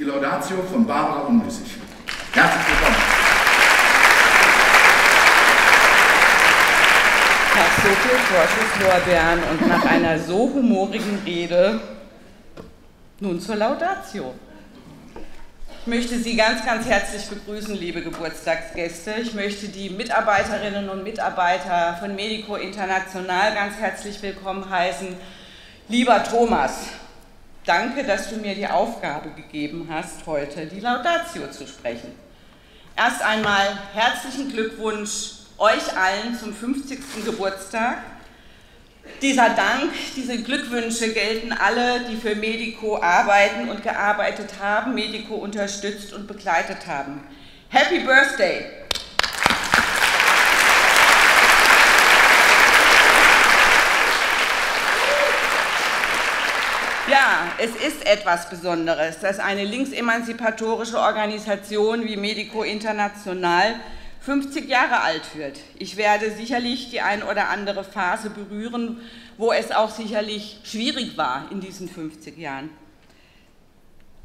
Die Laudatio von Barbara Unmüßig. Herzlich willkommen. Nach so viel Vorschusslorbeeren und nach einer so humorigen Rede, nun zur Laudatio. Ich möchte Sie ganz, ganz herzlich begrüßen, liebe Geburtstagsgäste. Ich möchte die Mitarbeiterinnen und Mitarbeiter von Medico International ganz herzlich willkommen heißen. Lieber Thomas, danke, dass du mir die Aufgabe gegeben hast, heute die Laudatio zu sprechen. Erst einmal herzlichen Glückwunsch euch allen zum 50. Geburtstag. Dieser Dank, diese Glückwünsche gelten alle, die für Medico arbeiten und gearbeitet haben, Medico unterstützt und begleitet haben. Happy Birthday! Ja, es ist etwas Besonderes, dass eine linksemanzipatorische Organisation wie Medico International 50 Jahre alt wird. Ich werde sicherlich die ein oder andere Phase berühren, wo es auch sicherlich schwierig war in diesen 50 Jahren.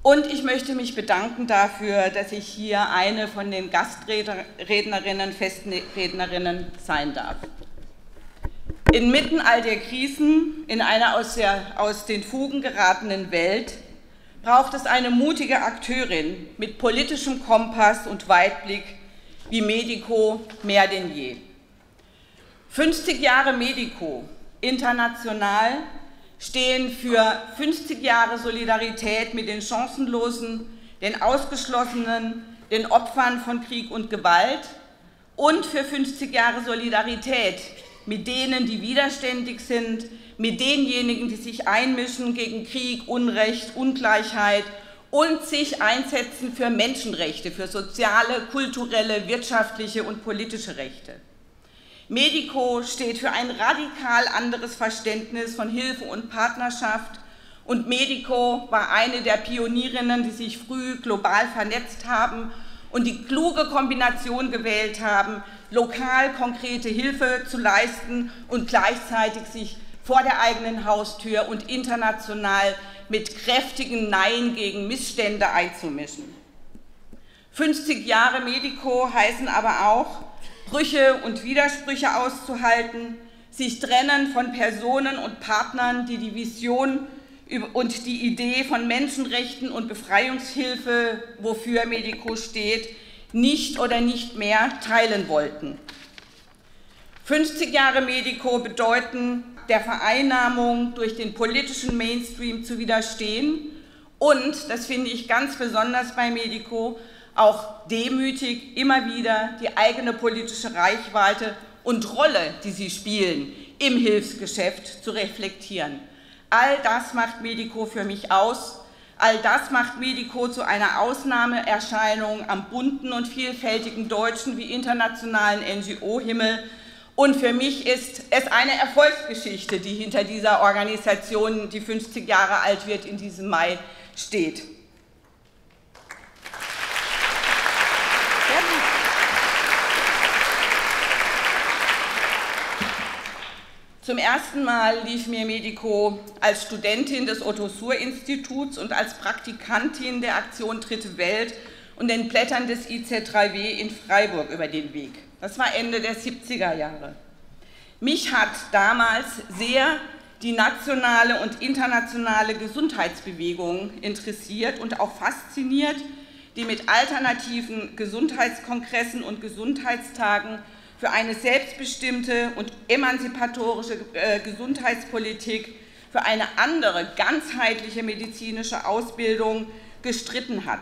Und ich möchte mich bedanken dafür, dass ich hier eine von den Gastrednerinnen, Festrednerinnen sein darf. Inmitten all der Krisen, in einer aus den Fugen geratenen Welt, braucht es eine mutige Akteurin mit politischem Kompass und Weitblick, wie Medico mehr denn je. 50 Jahre Medico international stehen für 50 Jahre Solidarität mit den Chancenlosen, den Ausgeschlossenen, den Opfern von Krieg und Gewalt und für 50 Jahre Solidarität mit denen, die widerständig sind, mit denjenigen, die sich einmischen gegen Krieg, Unrecht, Ungleichheit und sich einsetzen für Menschenrechte, für soziale, kulturelle, wirtschaftliche und politische Rechte. Medico steht für ein radikal anderes Verständnis von Hilfe und Partnerschaft und Medico war eine der Pionierinnen, die sich früh global vernetzt haben und die kluge Kombination gewählt haben, lokal konkrete Hilfe zu leisten und gleichzeitig sich vor der eigenen Haustür und international mit kräftigen Nein gegen Missstände einzumischen. 50 Jahre Medico heißen aber auch, Brüche und Widersprüche auszuhalten, sich trennen von Personen und Partnern, die die Vision und die Idee von Menschenrechten und Befreiungshilfe, wofür Medico steht, nicht oder nicht mehr teilen wollten. 50 Jahre Medico bedeuten, der Vereinnahmung durch den politischen Mainstream zu widerstehen und, das finde ich ganz besonders bei Medico, auch demütig immer wieder die eigene politische Reichweite und Rolle, die sie spielen, im Hilfsgeschäft zu reflektieren. All das macht Medico für mich aus, all das macht Medico zu einer Ausnahmeerscheinung am bunten und vielfältigen deutschen wie internationalen NGO-Himmel. Und für mich ist es eine Erfolgsgeschichte, die hinter dieser Organisation, die 50 Jahre alt wird, in diesem Mai steht. Zum ersten Mal lief mir Medico als Studentin des Otto-Suhr-Instituts und als Praktikantin der Aktion Dritte Welt und den Blättern des IZ3W in Freiburg über den Weg. Das war Ende der 70er Jahre. Mich hat damals sehr die nationale und internationale Gesundheitsbewegung interessiert und auch fasziniert, die mit alternativen Gesundheitskongressen und Gesundheitstagen für eine selbstbestimmte und emanzipatorische Gesundheitspolitik, für eine andere, ganzheitliche medizinische Ausbildung gestritten hat.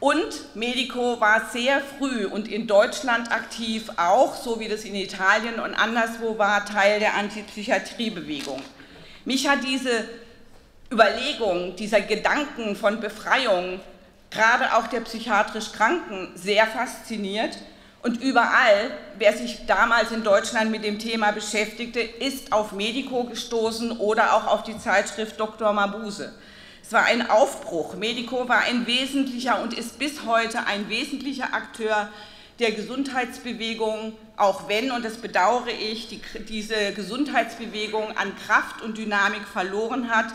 Und Medico war sehr früh und in Deutschland aktiv, auch so wie das in Italien und anderswo war, Teil der Antipsychiatriebewegung. Mich hat diese Überlegung, dieser Gedanken von Befreiung, gerade auch der psychiatrisch Kranken, sehr fasziniert. Und überall, wer sich damals in Deutschland mit dem Thema beschäftigte, ist auf Medico gestoßen oder auch auf die Zeitschrift Dr. Mabuse. Es war ein Aufbruch. Medico war ein wesentlicher und ist bis heute ein wesentlicher Akteur der Gesundheitsbewegung, auch wenn, und das bedauere ich, diese Gesundheitsbewegung an Kraft und Dynamik verloren hat.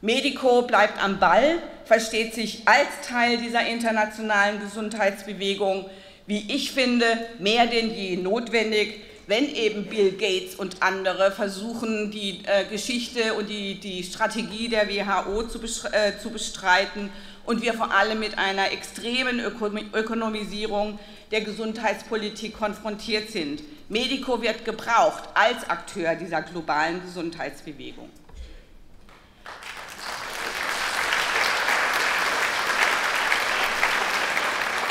Medico bleibt am Ball, versteht sich als Teil dieser internationalen Gesundheitsbewegung, wie ich finde, mehr denn je notwendig, wenn eben Bill Gates und andere versuchen, die Geschichte und die Strategie der WHO zu bestreiten und wir vor allem mit einer extremen Ökonomisierung der Gesundheitspolitik konfrontiert sind. Medico wird gebraucht als Akteur dieser globalen Gesundheitsbewegung.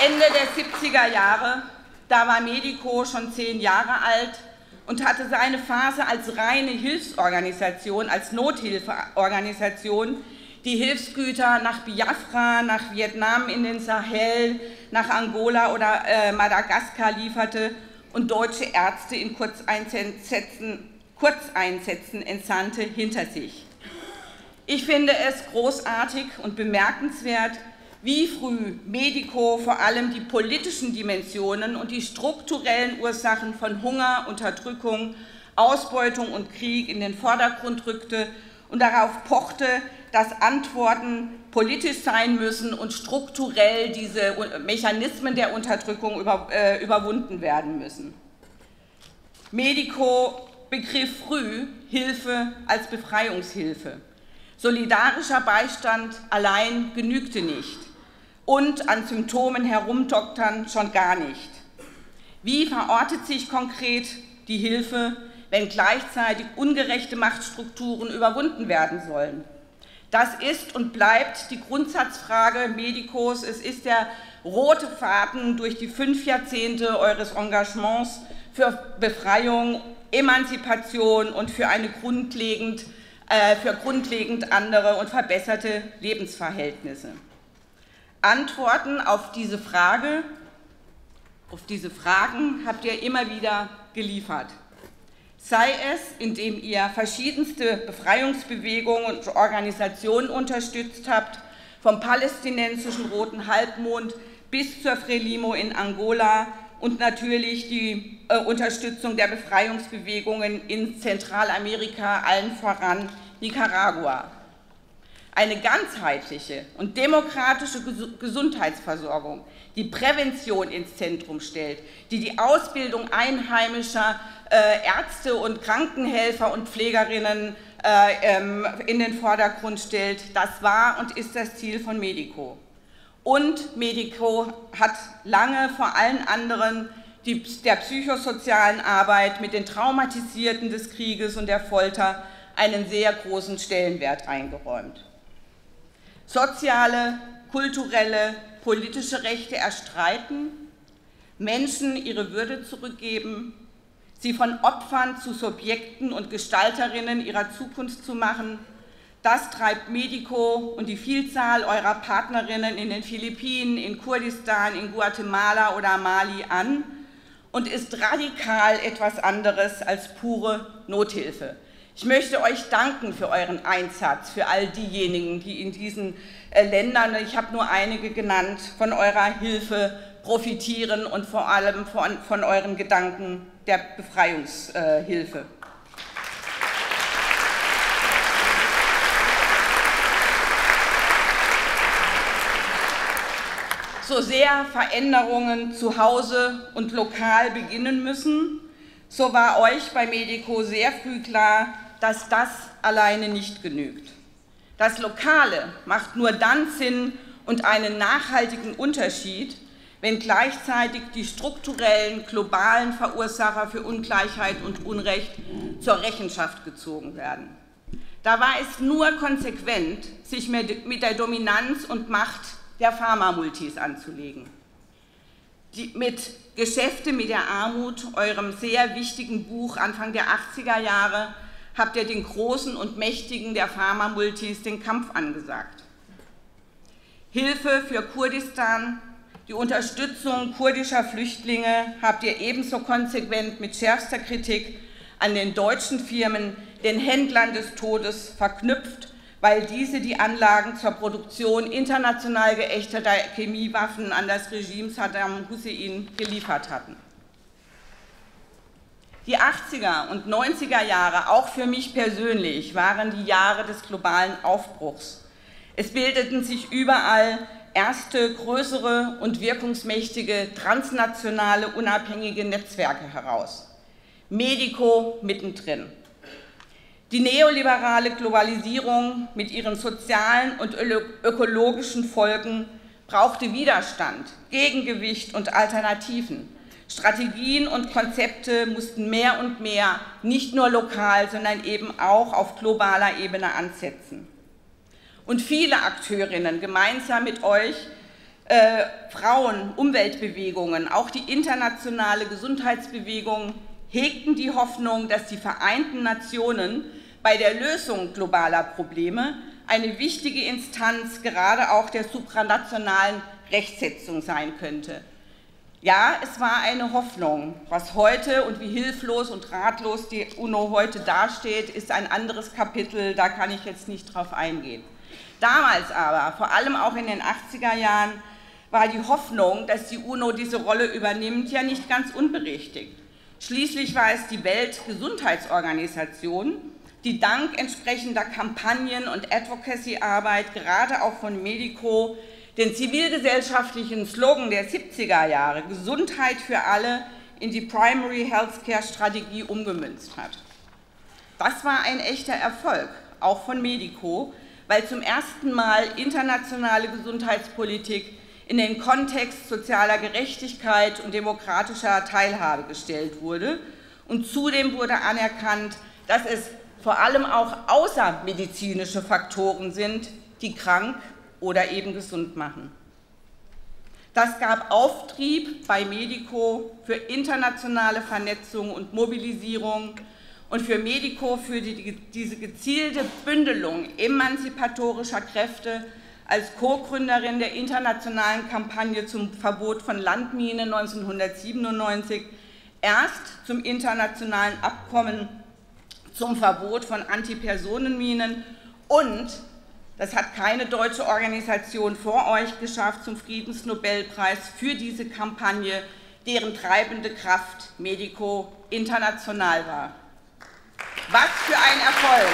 Ende der 70er Jahre, da war Medico schon 10 Jahre alt und hatte seine Phase als reine Hilfsorganisation, als Nothilfeorganisation, die Hilfsgüter nach Biafra, nach Vietnam in den Sahel, nach Angola oder Madagaskar lieferte und deutsche Ärzte in Kurzeinsätzen entsandte hinter sich. Ich finde es großartig und bemerkenswert, wie früh Medico vor allem die politischen Dimensionen und die strukturellen Ursachen von Hunger, Unterdrückung, Ausbeutung und Krieg in den Vordergrund rückte und darauf pochte, dass Antworten politisch sein müssen und strukturell diese Mechanismen der Unterdrückung überwunden werden müssen. Medico begriff früh Hilfe als Befreiungshilfe. Solidarischer Beistand allein genügte nicht und an Symptomen herumdoktern schon gar nicht. Wie verortet sich konkret die Hilfe, wenn gleichzeitig ungerechte Machtstrukturen überwunden werden sollen? Das ist und bleibt die Grundsatzfrage Medicos. Es ist der rote Faden durch die 5 Jahrzehnte eures Engagements für Befreiung, Emanzipation und für grundlegend andere und verbesserte Lebensverhältnisse. Antworten auf diese Frage, auf diese Fragen habt ihr immer wieder geliefert. Sei es, indem ihr verschiedenste Befreiungsbewegungen und Organisationen unterstützt habt, vom palästinensischen Roten Halbmond bis zur Frelimo in Angola und natürlich die Unterstützung der Befreiungsbewegungen in Zentralamerika, allen voran Nicaragua. Eine ganzheitliche und demokratische Gesundheitsversorgung, die Prävention ins Zentrum stellt, die die Ausbildung einheimischer Ärzte und Krankenhelfer und Pflegerinnen in den Vordergrund stellt, das war und ist das Ziel von Medico. Und Medico hat lange vor allen anderen der psychosozialen Arbeit mit den Traumatisierten des Krieges und der Folter einen sehr großen Stellenwert eingeräumt. Soziale, kulturelle, politische Rechte erstreiten, Menschen ihre Würde zurückgeben, sie von Opfern zu Subjekten und Gestalterinnen ihrer Zukunft zu machen, das treibt Medico und die Vielzahl eurer Partnerinnen in den Philippinen, in Kurdistan, in Guatemala oder Mali an und ist radikal etwas anderes als pure Nothilfe. Ich möchte euch danken für euren Einsatz, für all diejenigen, die in diesen Ländern, ich habe nur einige genannt, von eurer Hilfe profitieren und vor allem von euren Gedanken der Befreiungshilfe. So sehr Veränderungen zu Hause und lokal beginnen müssen, so war euch bei Medico sehr früh klar, dass das alleine nicht genügt. Das Lokale macht nur dann Sinn und einen nachhaltigen Unterschied, wenn gleichzeitig die strukturellen, globalen Verursacher für Ungleichheit und Unrecht zur Rechenschaft gezogen werden. Da war es nur konsequent, sich mit der Dominanz und Macht der Pharmamultis anzulegen. Mit Geschäfte mit der Armut, eurem sehr wichtigen Buch Anfang der 80er Jahre, habt ihr den Großen und Mächtigen der Pharmamultis den Kampf angesagt. Hilfe für Kurdistan, die Unterstützung kurdischer Flüchtlinge habt ihr ebenso konsequent mit schärfster Kritik an den deutschen Firmen, den Händlern des Todes, verknüpft, weil diese die Anlagen zur Produktion international geächteter Chemiewaffen an das Regime Saddam Hussein geliefert hatten. Die 80er und 90er Jahre, auch für mich persönlich, waren die Jahre des globalen Aufbruchs. Es bildeten sich überall erste größere und wirkungsmächtige transnationale unabhängige Netzwerke heraus. Medico mittendrin. Die neoliberale Globalisierung mit ihren sozialen und ökologischen Folgen brauchte Widerstand, Gegengewicht und Alternativen. Strategien und Konzepte mussten mehr und mehr nicht nur lokal, sondern eben auch auf globaler Ebene ansetzen. Und viele Akteurinnen, gemeinsam mit euch, Frauen, Umweltbewegungen, auch die internationale Gesundheitsbewegung, hegten die Hoffnung, dass die Vereinten Nationen bei der Lösung globaler Probleme eine wichtige Instanz gerade auch der supranationalen Rechtsetzung sein könnte. Ja, es war eine Hoffnung. Was heute und wie hilflos und ratlos die UNO heute dasteht, ist ein anderes Kapitel, da kann ich jetzt nicht drauf eingehen. Damals aber, vor allem auch in den 80er Jahren, war die Hoffnung, dass die UNO diese Rolle übernimmt, ja nicht ganz unberechtigt. Schließlich war es die Weltgesundheitsorganisation, die dank entsprechender Kampagnen und Advocacy-Arbeit gerade auch von Medico den zivilgesellschaftlichen Slogan der 70er Jahre, Gesundheit für alle, in die Primary-Healthcare-Strategie umgemünzt hat. Das war ein echter Erfolg, auch von Medico, weil zum ersten Mal internationale Gesundheitspolitik in den Kontext sozialer Gerechtigkeit und demokratischer Teilhabe gestellt wurde. Und zudem wurde anerkannt, dass es vor allem auch außermedizinische Faktoren sind, die krank oder eben gesund machen. Das gab Auftrieb bei Medico für internationale Vernetzung und Mobilisierung und für Medico für diese gezielte Bündelung emanzipatorischer Kräfte als Co-Gründerin der internationalen Kampagne zum Verbot von Landminen 1997, erst zum internationalen Abkommen zum Verbot von Antipersonenminen und, das hat keine deutsche Organisation vor euch geschafft, zum Friedensnobelpreis für diese Kampagne, deren treibende Kraft Medico international war. Was für ein Erfolg!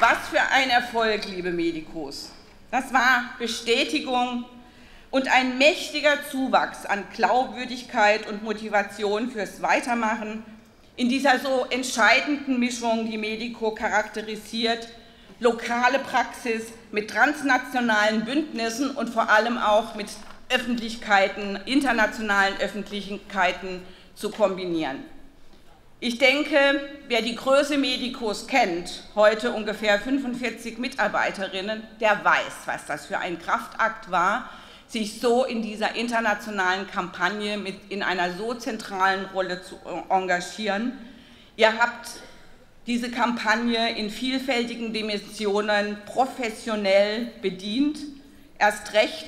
Was für ein Erfolg, liebe Medicos! Das war Bestätigung und ein mächtiger Zuwachs an Glaubwürdigkeit und Motivation fürs Weitermachen in dieser so entscheidenden Mischung, die Medico charakterisiert, lokale Praxis mit transnationalen Bündnissen und vor allem auch mit Öffentlichkeiten, internationalen Öffentlichkeiten zu kombinieren. Ich denke, wer die Größe Medicos kennt, heute ungefähr 45 Mitarbeiterinnen, der weiß, was das für ein Kraftakt war, sich so in dieser internationalen Kampagne in einer so zentralen Rolle zu engagieren. Ihr habt diese Kampagne in vielfältigen Dimensionen professionell bedient, erst recht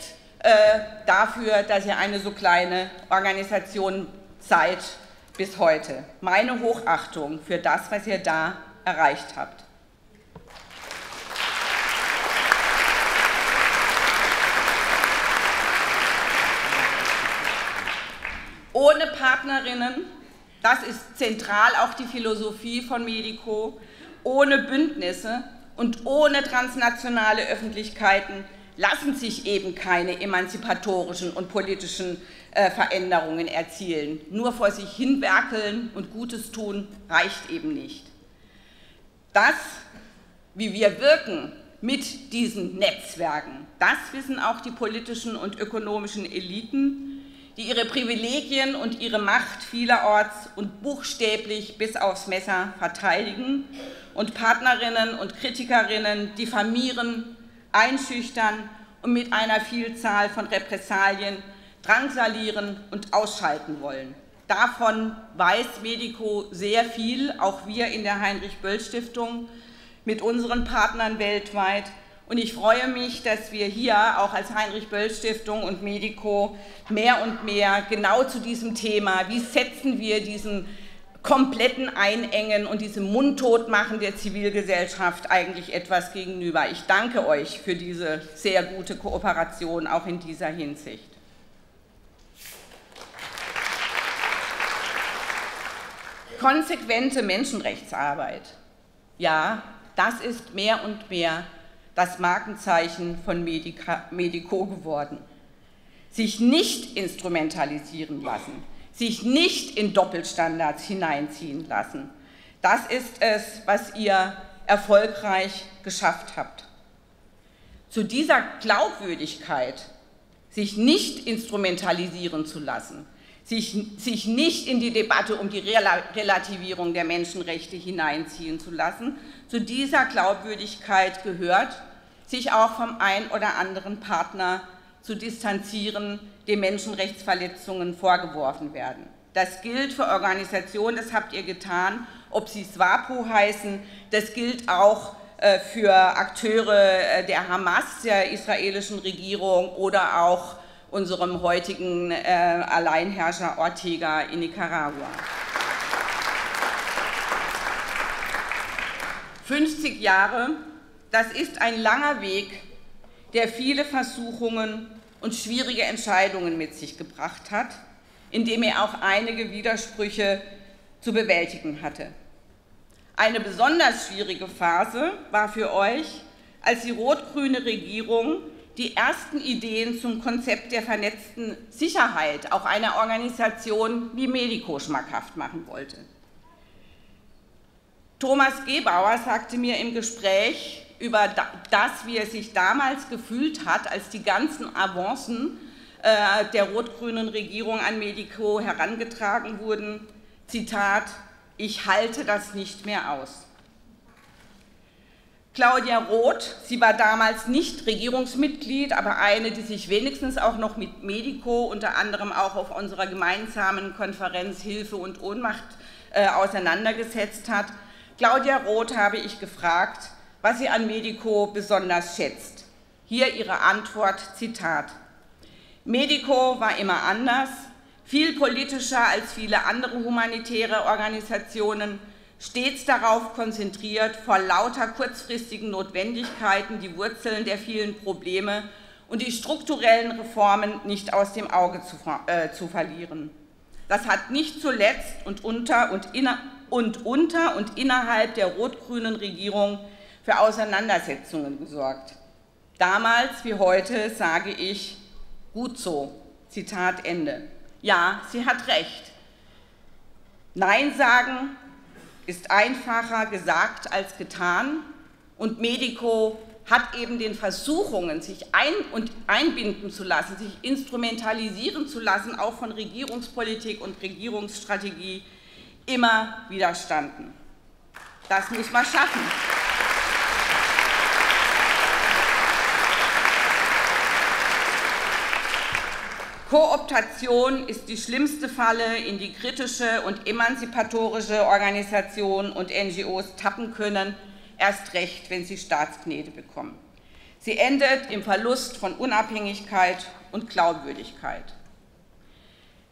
dafür, dass ihr eine so kleine Organisation seid bis heute. Meine Hochachtung für das, was ihr da erreicht habt. Ohne Partnerinnen, das ist zentral auch die Philosophie von Medico, ohne Bündnisse und ohne transnationale Öffentlichkeiten lassen sich eben keine emanzipatorischen und politischen Veränderungen erzielen. Nur vor sich hinwerkeln und Gutes tun reicht eben nicht. Das, wie wir wirken mit diesen Netzwerken, das wissen auch die politischen und ökonomischen Eliten, die ihre Privilegien und ihre Macht vielerorts und buchstäblich bis aufs Messer verteidigen und Partnerinnen und Kritikerinnen diffamieren, einschüchtern und mit einer Vielzahl von Repressalien drangsalieren und ausschalten wollen. Davon weiß Medico sehr viel, auch wir in der Heinrich-Böll-Stiftung mit unseren Partnern weltweit. Und ich freue mich, dass wir hier auch als Heinrich-Böll-Stiftung und Medico mehr und mehr genau zu diesem Thema, wie setzen wir diesen kompletten Einengen und diesem Mundtotmachen der Zivilgesellschaft eigentlich etwas gegenüber. Ich danke euch für diese sehr gute Kooperation, auch in dieser Hinsicht. Konsequente Menschenrechtsarbeit, ja, das ist mehr und mehr das Markenzeichen von Medico geworden. Sich nicht instrumentalisieren lassen, sich nicht in Doppelstandards hineinziehen lassen, das ist es, was ihr erfolgreich geschafft habt. Zu dieser Glaubwürdigkeit, sich nicht instrumentalisieren zu lassen, sich nicht in die Debatte um die Relativierung der Menschenrechte hineinziehen zu lassen. Zu dieser Glaubwürdigkeit gehört, sich auch vom ein oder anderen Partner zu distanzieren, dem Menschenrechtsverletzungen vorgeworfen werden. Das gilt für Organisationen, das habt ihr getan, ob sie SWAPO heißen, das gilt auch für Akteure der Hamas, der israelischen Regierung oder auch unserem heutigen Alleinherrscher Ortega in Nicaragua. 50 Jahre, das ist ein langer Weg, der viele Versuchungen und schwierige Entscheidungen mit sich gebracht hat, indem er auch einige Widersprüche zu bewältigen hatte. Eine besonders schwierige Phase war für euch, als die rot-grüne Regierung die ersten Ideen zum Konzept der vernetzten Sicherheit auch einer Organisation wie Medico schmackhaft machen wollte. Thomas Gebauer sagte mir im Gespräch über das, wie er sich damals gefühlt hat, als die ganzen Avancen der rot-grünen Regierung an Medico herangetragen wurden, Zitat, ich halte das nicht mehr aus. Claudia Roth, sie war damals nicht Regierungsmitglied, aber eine, die sich wenigstens auch noch mit Medico, unter anderem auch auf unserer gemeinsamen Konferenz Hilfe und Ohnmacht auseinandergesetzt hat. Claudia Roth habe ich gefragt, was sie an Medico besonders schätzt. Hier ihre Antwort, Zitat. Medico war immer anders, viel politischer als viele andere humanitäre Organisationen, stets darauf konzentriert, vor lauter kurzfristigen Notwendigkeiten die Wurzeln der vielen Probleme und die strukturellen Reformen nicht aus dem Auge zu verlieren. Das hat nicht zuletzt unter und innerhalb der rot-grünen Regierung für Auseinandersetzungen gesorgt. Damals wie heute sage ich, gut so, Zitat Ende. Ja, sie hat recht. Nein sagen ist einfacher gesagt als getan und Medico hat eben den Versuchungen, sich einbinden zu lassen, sich instrumentalisieren zu lassen, auch von Regierungspolitik und Regierungsstrategie, immer widerstanden. Das muss man schaffen. Kooptation ist die schlimmste Falle, in die kritische und emanzipatorische Organisationen und NGOs tappen können, erst recht, wenn sie Staatsknete bekommen. Sie endet im Verlust von Unabhängigkeit und Glaubwürdigkeit.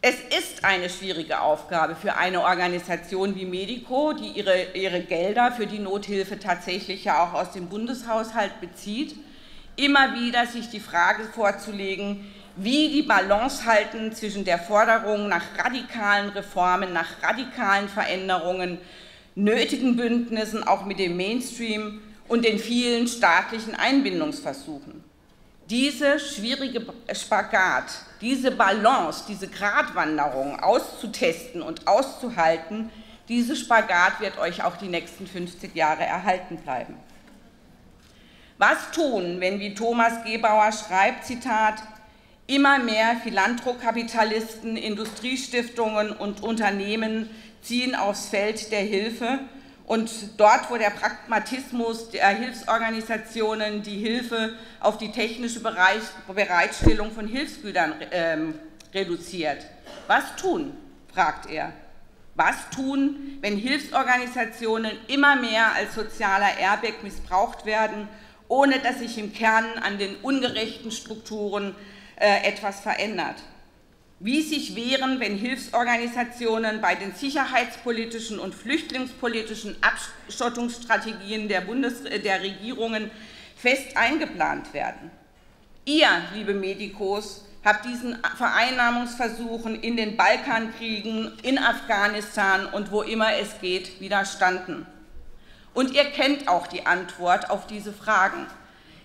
Es ist eine schwierige Aufgabe für eine Organisation wie Medico, die ihre Gelder für die Nothilfe tatsächlich ja auch aus dem Bundeshaushalt bezieht, immer wieder sich die Frage vorzulegen, wie die Balance halten zwischen der Forderung nach radikalen Reformen, nach radikalen Veränderungen, nötigen Bündnissen, auch mit dem Mainstream und den vielen staatlichen Einbindungsversuchen. Diese schwierige Spagat, diese Balance, diese Gratwanderung auszutesten und auszuhalten, diese Spagat wird euch auch die nächsten 50 Jahre erhalten bleiben. Was tun, wenn, wie Thomas Gebauer schreibt, Zitat, immer mehr Philanthrokapitalisten, Industriestiftungen und Unternehmen ziehen aufs Feld der Hilfe und dort, wo der Pragmatismus der Hilfsorganisationen die Hilfe auf die technische Bereitstellung von Hilfsgütern reduziert. Was tun, fragt er. Was tun, wenn Hilfsorganisationen immer mehr als sozialer Airbag missbraucht werden, ohne dass sich im Kern an den ungerechten Strukturen etwas verändert. wie sich wehren, wenn Hilfsorganisationen bei den sicherheitspolitischen und flüchtlingspolitischen Abschottungsstrategien der Regierungen fest eingeplant werden. Ihr, liebe Medikos, habt diesen Vereinnahmungsversuchen in den Balkankriegen, in Afghanistan und wo immer es geht, widerstanden. Und ihr kennt auch die Antwort auf diese Fragen.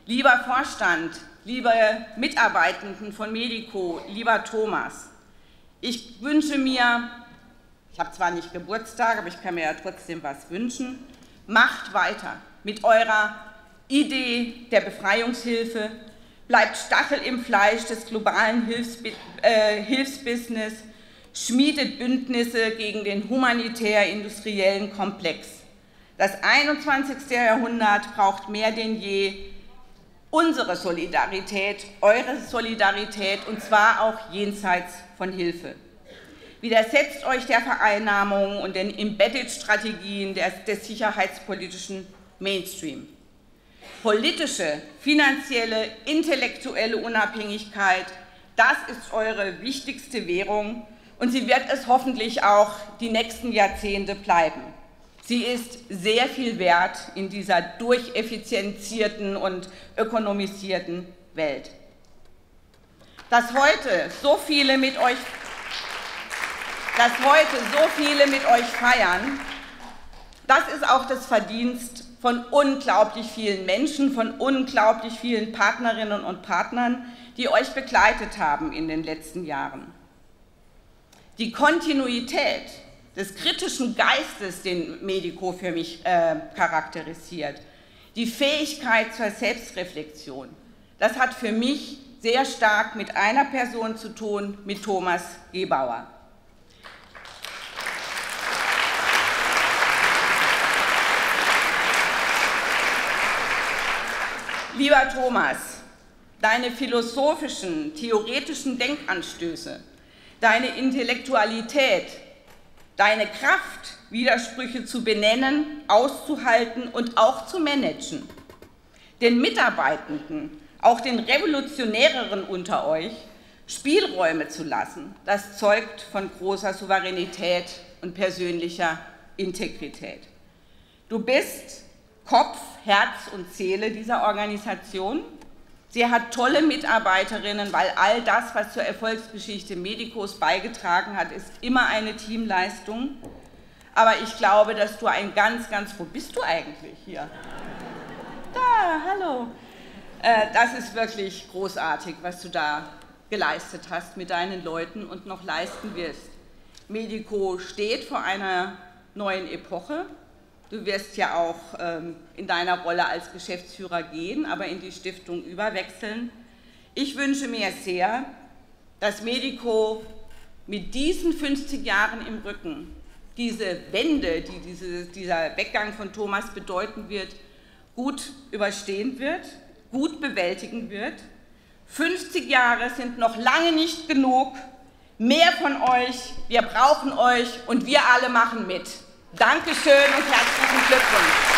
Lieber Vorstand, liebe Mitarbeitenden von Medico, lieber Thomas, ich wünsche mir, ich habe zwar nicht Geburtstag, aber ich kann mir ja trotzdem was wünschen, macht weiter mit eurer Idee der Befreiungshilfe, bleibt Stachel im Fleisch des globalen Hilfsbusiness, schmiedet Bündnisse gegen den humanitär-industriellen Komplex. Das 21. Jahrhundert braucht mehr denn je unsere Solidarität, eure Solidarität, und zwar auch jenseits von Hilfe. Widersetzt euch der Vereinnahmung und den Embedded-Strategien des sicherheitspolitischen Mainstream. Politische, finanzielle, intellektuelle Unabhängigkeit, das ist eure wichtigste Währung, und sie wird es hoffentlich auch die nächsten Jahrzehnte bleiben. Sie ist sehr viel wert in dieser durcheffizienzierten und ökonomisierten Welt. Dass heute so viele mit euch feiern, das ist auch das Verdienst von unglaublich vielen Menschen, von unglaublich vielen Partnerinnen und Partnern, die euch begleitet haben in den letzten Jahren. Die Kontinuität des kritischen Geistes, den Medico für mich charakterisiert, die Fähigkeit zur Selbstreflexion, das hat für mich sehr stark mit einer Person zu tun, mit Thomas Gebauer. Lieber Thomas, deine philosophischen, theoretischen Denkanstöße, deine Intellektualität, deine Kraft, Widersprüche zu benennen, auszuhalten und auch zu managen. Den Mitarbeitenden, auch den Revolutionäreren unter euch, Spielräume zu lassen, das zeugt von großer Souveränität und persönlicher Integrität. Du bist Kopf, Herz und Seele dieser Organisation. Sie hat tolle Mitarbeiterinnen, weil all das, was zur Erfolgsgeschichte Medicos beigetragen hat, ist immer eine Teamleistung. Aber ich glaube, dass du ein wo bist du eigentlich hier? Da, hallo. Das ist wirklich großartig, was du da geleistet hast mit deinen Leuten und noch leisten wirst. Medico steht vor einer neuen Epoche. Du wirst ja auch in deiner Rolle als Geschäftsführer gehen, aber in die Stiftung überwechseln. Ich wünsche mir sehr, dass Medico mit diesen 50 Jahren im Rücken diese Wende, die dieser Weggang von Thomas bedeuten wird, gut überstehen wird, gut bewältigen wird. 50 Jahre sind noch lange nicht genug. Mehr von euch, wir brauchen euch und wir alle machen mit. Dankeschön und herzlichen Glückwunsch.